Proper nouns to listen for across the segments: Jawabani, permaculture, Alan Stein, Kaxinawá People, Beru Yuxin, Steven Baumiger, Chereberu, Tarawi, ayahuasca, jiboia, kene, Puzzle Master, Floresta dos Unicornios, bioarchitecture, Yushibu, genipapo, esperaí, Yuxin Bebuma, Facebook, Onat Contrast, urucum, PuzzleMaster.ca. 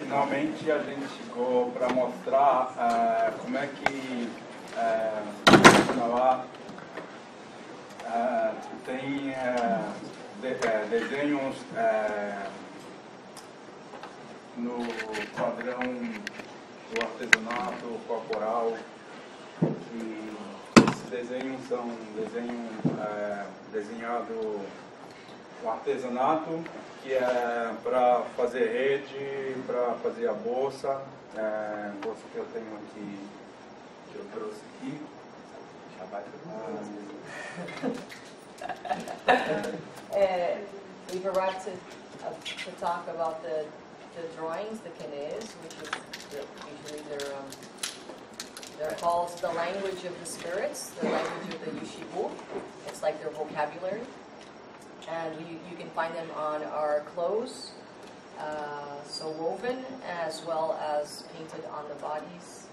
Finalmente a gente chegou para mostrar como é que Kaxinawá tem desenhos no padrão do artesanato corporal, e esses desenhos são desenhado o artesanato, que é para fazer rede, para fazer a bolsa, bolsa que eu tenho aqui, que eu trouxe aqui. We were about to talk about the drawings, the kenes, which is usually they're called the language of the spirits, the language of the Yushibu. It's like their vocabulary. And you can find them on our clothes, so woven, as well as painted on the bodies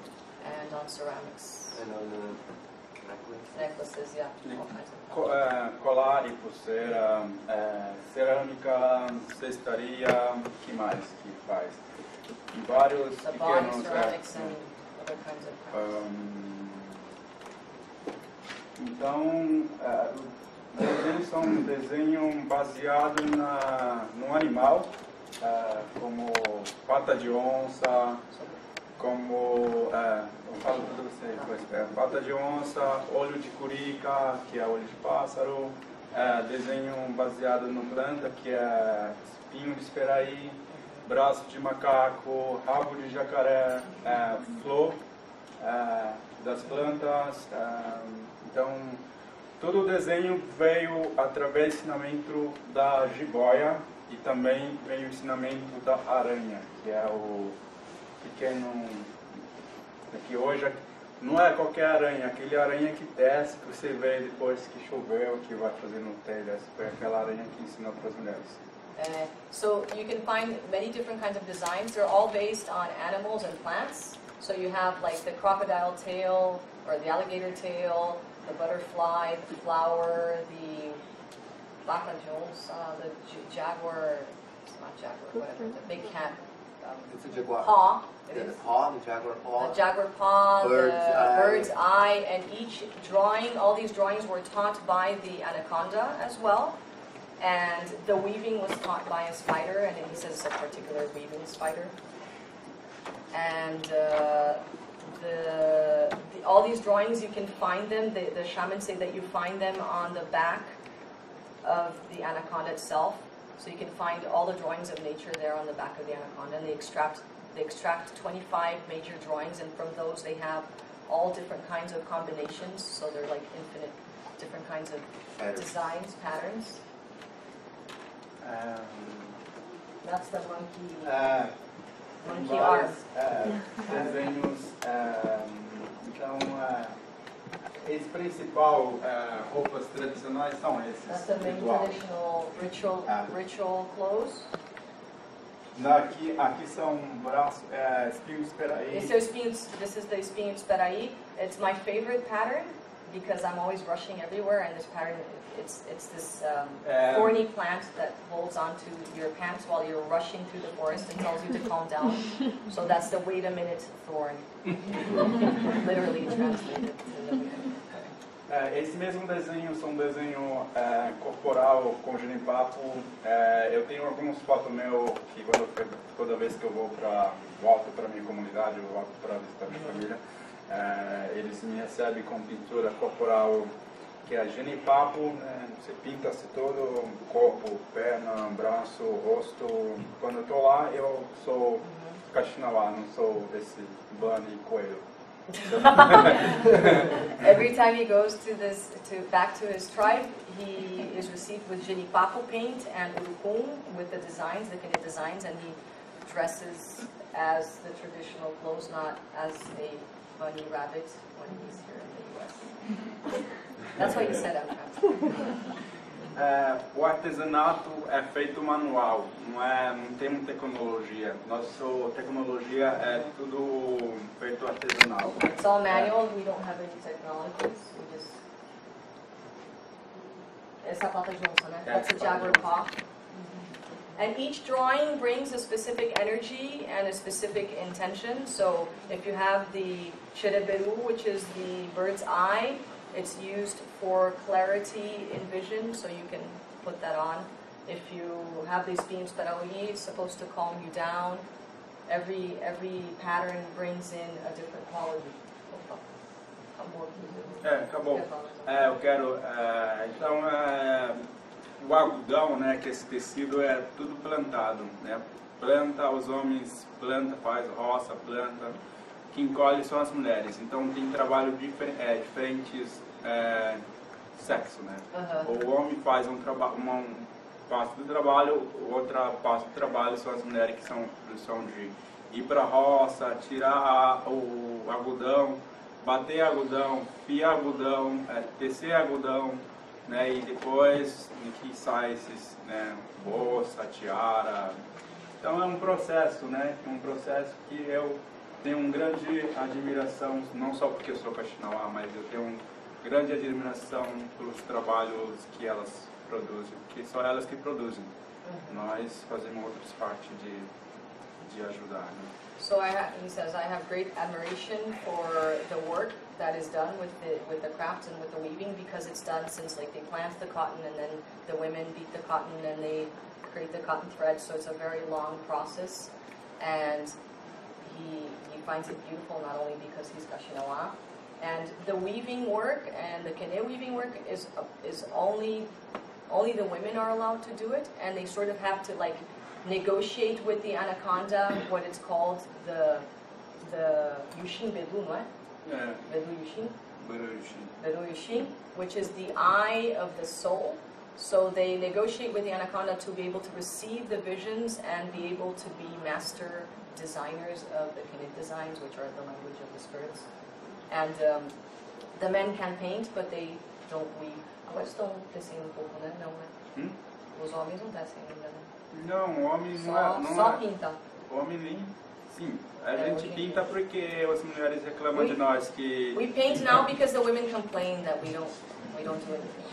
and on ceramics. And on the necklaces? Necklaces, yeah. All kinds of colar, pulseira, cerâmica, cestaria, que mais que faz? E vários pequenos... The body, ceramics, and other kinds of crafts. Então... Eles são desenho baseado no animal, como pata de onça, como eu falo para vocês, pata de onça, olho de curica, que é olho de pássaro, desenho baseado no planta, que é espinho de esperaí, braço de macaco, rabo de jacaré, flor das plantas, então... Todo o desenho veio através do ensinamento da jiboia e também veio o ensinamento da aranha, que é o pequeno... que hoje não é qualquer aranha, aquele aranha que desce, que você vê depois que choveu, que vai fazendo telhas, foi aquela aranha que ensinou para as mulheres. So you can find many different kinds of designs. They're all based on animals and plants. So you have like the crocodile tail or the alligator tail, the butterfly, the flower, the bacajols, the jaguar, it's not jaguar, whatever, the big cat. It's a jaguar. Paw. It is. Paw, the jaguar paw. The jaguar paw, bird's eye, and each drawing, all these drawings were taught by the anaconda as well. And the weaving was taught by a spider, and he says it's a particular weaving spider. And all these drawings, you can find them, the shamans say that you find them on the back of the anaconda itself. So you can find all the drawings of nature there on the back of the anaconda, and they extract 25 major drawings, and from those they have all different kinds of combinations, so they're like infinite different kinds of designs, patterns. That's the monkey. Monkey art. Desenhos. Então, esse principal, roupas tradicionais são esses. That's the main traditional ritual clothes. Aqui são braços, espinhos de esperaí. This is the espinho de esperaí. It's my favorite pattern because I'm always rushing everywhere, and this pattern, it's this thorny plant that holds onto your pants while you're rushing through the forest and tells you to calm down. So that's the wait a minute thorn. Literally translated to the... Esse mesmo desenho são desenho corporal com genipapo. Eu tenho alguns fotos meu que toda vez que eu volto para minha comunidade, eu volto para visitar minha família, eles me recebem com pintura corporal, que é genipapo, né? Você pinta-se todo, corpo, perna, braço, rosto. Quando eu estou lá, eu sou Kaxinawá, não sou esse bunny coelho. Every time he goes to back to his tribe, he is received with genipapo paint and urucum with the designs, the kind of designs, and he dresses as the traditional clothes, not as a bunny rabbit when he's here in the U.S. That's why you said I'm proud. O artesanato é feito manual, não tem muita tecnologia. Nossa tecnologia é tudo feito artesanal. It's all manual, we don't have any technologies. We just... Essa pata de onça, né? That's a jaguar paw. And each drawing brings a specific energy and a specific intention. So if you have the Chereberu, which is the bird's eye, it's used for clarity in vision, so you can put that on. If you have these beams, Tarawi, it's supposed to calm you down. Every pattern brings in a different quality. Acabou. Eu quero então o algodão, né, que esse tecido é tudo plantado, né? Planta os homens, planta, faz roça, planta. Quem colhe são as mulheres. Então tem trabalho de diferentes sexo, né? O homem faz um trabalho, uma parte do trabalho, outra parte do trabalho são as mulheres, que são produção de ir para a roça, tirar o algodão, bater algodão, fiar algodão, tecer algodão, né? E depois que sai esses, né, bolsa, tiara. Então é um processo, né? Um processo que eu tenho uma grande admiração, não só porque eu sou Kaxinawá, mas eu tenho uma grande admiração pelos trabalhos que elas produzem, porque são elas que produzem. Nós fazemos outras partes de ajudar, né? So he says, I have great admiration for the work that is done with the craft and with the weaving, because it's done since, like, they plant the cotton and then the women beat the cotton and they create the cotton thread. So it's a very long process, and he finds it beautiful not only because he's Kaxinawá, and the weaving work and the kene weaving work is only the women are allowed to do it, and they sort of have to, like, negotiate with the anaconda, what it's called, the Yuxin Bebuma, Beru Yuxin, which is the eye of the soul. So they negotiate with the anaconda to be able to receive the visions and be able to be master designers of the kinetic designs, which are the language of the spirits. And the men can paint, but they don't weave. Agora estão tecendo pouco, né? Não, né? Os homens não tecem ainda, né? Não, homem não é... Não só é. Pinta. Homem nem... Sim, a gente pinta porque as mulheres reclamam de nós que... We paint now because the women complain that we don't do anything.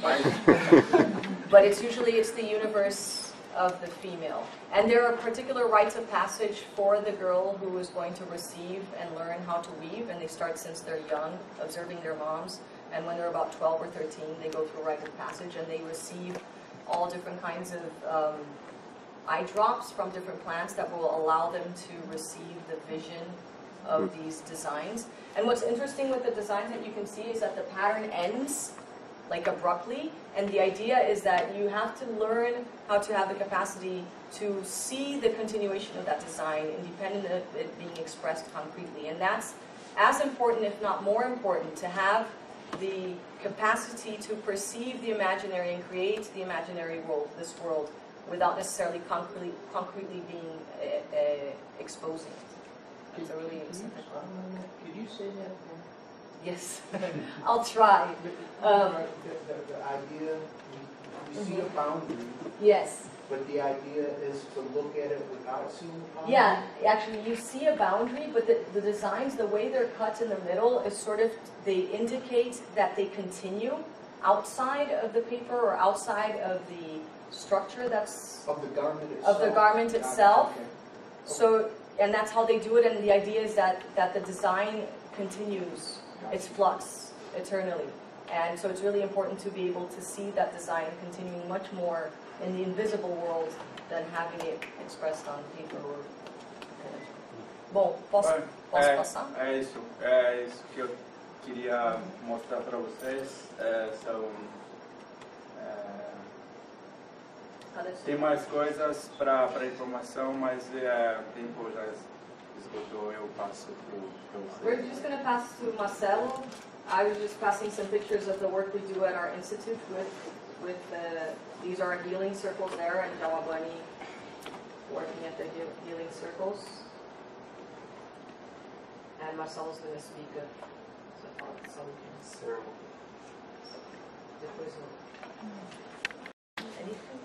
But it's usually, it's the universe of the female. And there are particular rites of passage for the girl who is going to receive and learn how to weave, and they start since they're young, observing their moms. And when they're about 12 or 13, they go through a rite of passage and they receive all different kinds of... eye drops from different plants that will allow them to receive the vision of these designs. And what's interesting with the designs that you can see is that the pattern ends, like, abruptly, and the idea is that you have to learn how to have the capacity to see the continuation of that design independent of it being expressed concretely. And that's as important, if not more important, to have the capacity to perceive the imaginary and create the imaginary world, this world, without necessarily concretely being exposing it. It's a really simple problem. Could you say that again? Yes, I'll try. The idea, you see a boundary. Yes. But the idea is to look at it without seeing a boundary? Yeah, actually you see a boundary, but the designs, the way they're cut in the middle is sort of, they indicate that they continue outside of the paper or outside of the structure that's of the garment itself. So, and that's how they do it, and the idea is that the design continues its flux eternally, and so it's really important to be able to see that design continuing much more in the invisible world than having it expressed on paper or bom, posso passar? É isso que eu queria mostrar para vocês. Tem mais coisas para informação, mas o tempo já esgotou. Eu passo para vocês. We're just going to pass to Marcelo. I was just passing some pictures of the work we do at our institute with these are healing circles there, and Jawabani working at the healing circles. And Marcelo's going to speak of some ceremony. Depois anything?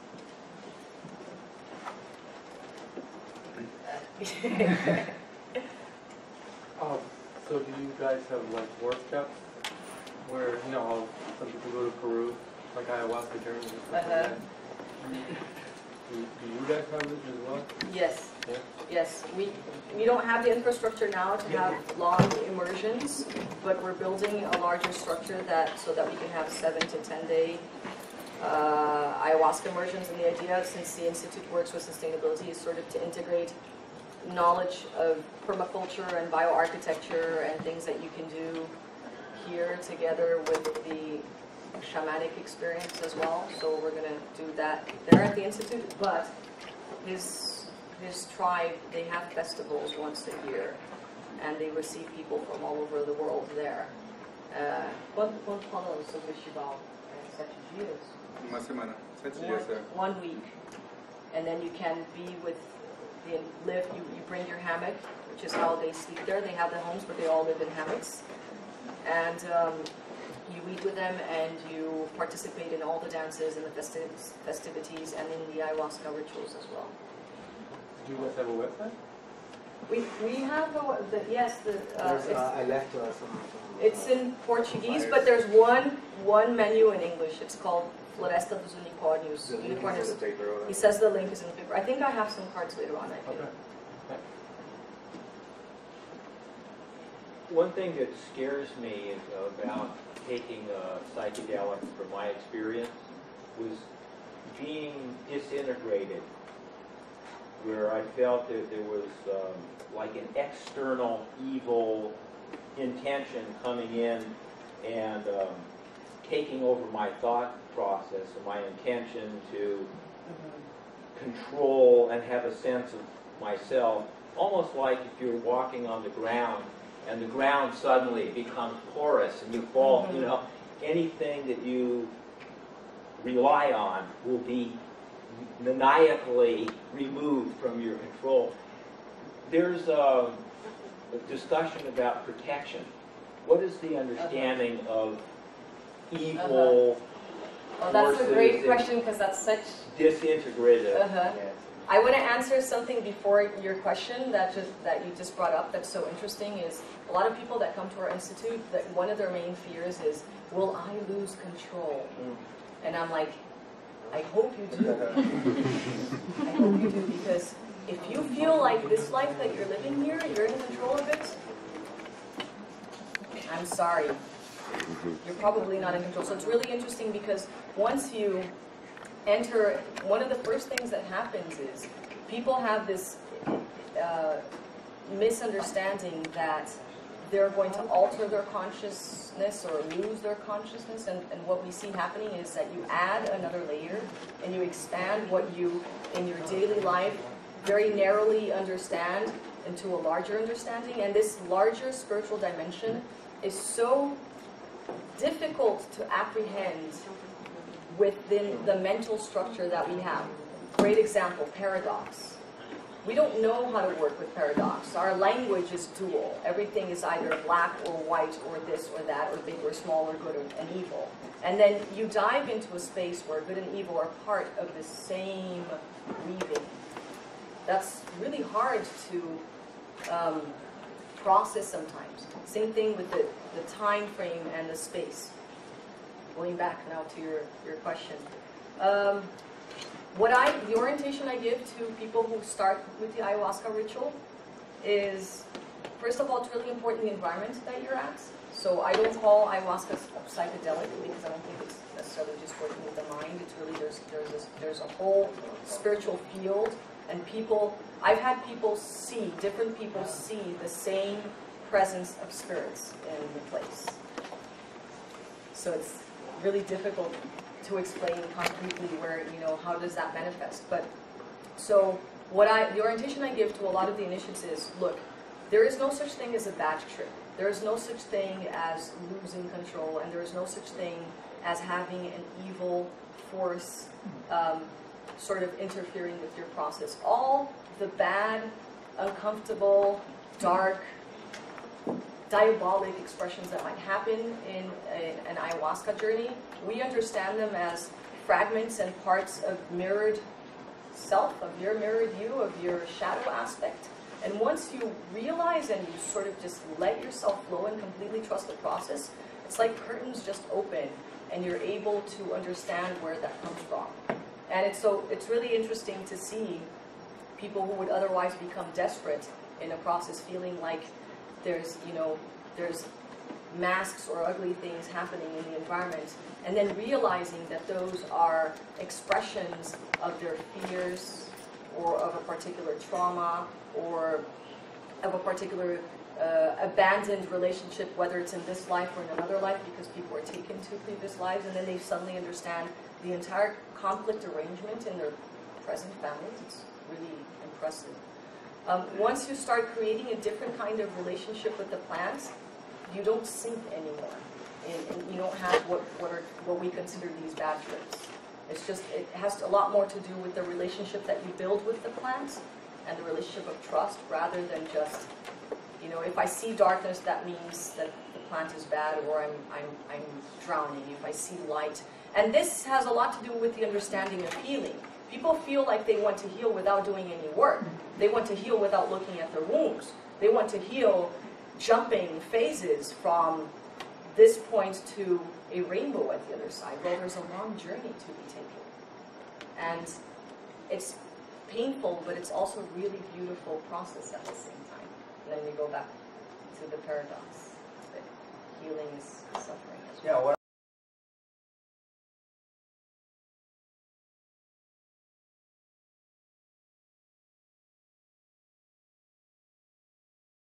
So do you guys have, like, workshops where, you know, how some people go to Peru, like ayahuasca journeys and stuff like that? Do you guys have it as well? Yes. Yeah. Yes. We don't have the infrastructure now to have long immersions, but we're building a larger structure so that we can have 7 to 10 day ayahuasca immersions. And the idea, since the Institute works with sustainability, is sort of to integrate knowledge of permaculture and bioarchitecture and things that you can do here together with the shamanic experience as well. So we're going to do that there at the Institute. But his tribe, they have festivals once a year, and they receive people from all over the world there. Quanto falamos sobre o festival? 7 dias? Uma semana. 7 dias, é. 1 week. And then you can be with, you bring your hammock, which is how they sleep there. They have their homes, but they all live in hammocks. And you eat with them, and you participate in all the dances and the festivities, and in the ayahuasca rituals as well. Do you guys have a website? We have it's in Portuguese, but there's one menu in English. It's called Floresta dos Unicornios. He says the link is in the paper. I think I have some cards later on. Okay. One thing that scares me is about taking psychedelics, from my experience, was being disintegrated, where I felt that there was like an external evil intention coming in and taking over my thought process and my intention to control and have a sense of myself, almost like if you're walking on the ground and the ground suddenly becomes porous and you fall, you know, anything that you rely on will be maniacally removed from your control. There's a discussion about protection. What is the understanding of evil forces? Well, that's a great question, because that's such disintegrated. Yes. I want to answer something before your question that you just brought up that's so interesting is a lot of people that come to our institute, that one of their main fears is, will I lose control? And I'm like, I hope you do. I hope you do, because if you feel like this life that you're living here, you're in control of it, I'm sorry. You're probably not in control. So it's really interesting, because once you enter, one of the first things that happens is people have this misunderstanding that they're going to alter their consciousness or lose their consciousness, and what we see happening is that you add another layer and you expand what you, in your daily life, very narrowly understand into a larger understanding, and this larger spiritual dimension is so difficult to apprehend within the mental structure that we have. Great example, paradox. We don't know how to work with paradox. Our language is dual. Everything is either black or white or this or that or big or small or good and evil. And then you dive into a space where good and evil are part of the same weaving. That's really hard to process sometimes. Same thing with the time frame and the space. Going back now to your question. The orientation I give to people who start with the ayahuasca ritual is, first of all, it's really important the environment that you're at. So I don't call ayahuasca psychedelic, because I don't think it's necessarily just working with the mind. It's really, there's a whole spiritual field, and people, I've had people see, different people see the same presence of spirits in the place. So it's really difficult to explain concretely where, you know, how does that manifest. But so the orientation I give to a lot of the initiates is, look, there is no such thing as a bad trip. There is no such thing as losing control, and there is no such thing as having an evil force sort of interfering with your process. All the bad, uncomfortable, dark, diabolic expressions that might happen in an ayahuasca journey, we understand them as fragments and parts of mirrored self, of your mirrored you, of your shadow aspect. And once you realize and you sort of just let yourself flow and completely trust the process, it's like curtains just open and you're able to understand where that comes from. And it's really interesting to see people who would otherwise become desperate in the process, feeling like there's, you know, there's masks or ugly things happening in the environment, and then realizing that those are expressions of their fears or of a particular trauma or of a particular abandoned relationship, whether it's in this life or in another life, because people are taken to previous lives, and then they suddenly understand the entire conflict arrangement in their present families. It's really impressive. Once you start creating a different kind of relationship with the plants, you don't sink anymore, and you don't have what we consider these bad trips. It's just, it has a lot more to do with the relationship that you build with the plants and the relationship of trust, rather than just, you know, if I see darkness, that means that the plant is bad, or I'm drowning. If I see light, and this has a lot to do with the understanding of healing. People feel like they want to heal without doing any work. They want to heal without looking at their wounds. They want to heal jumping phases from this point to a rainbow at the other side. Well, there's a long journey to be taken. And it's painful, but it's also a really beautiful process at the same time. And then we go back to the paradox that healing is suffering as well. Yeah,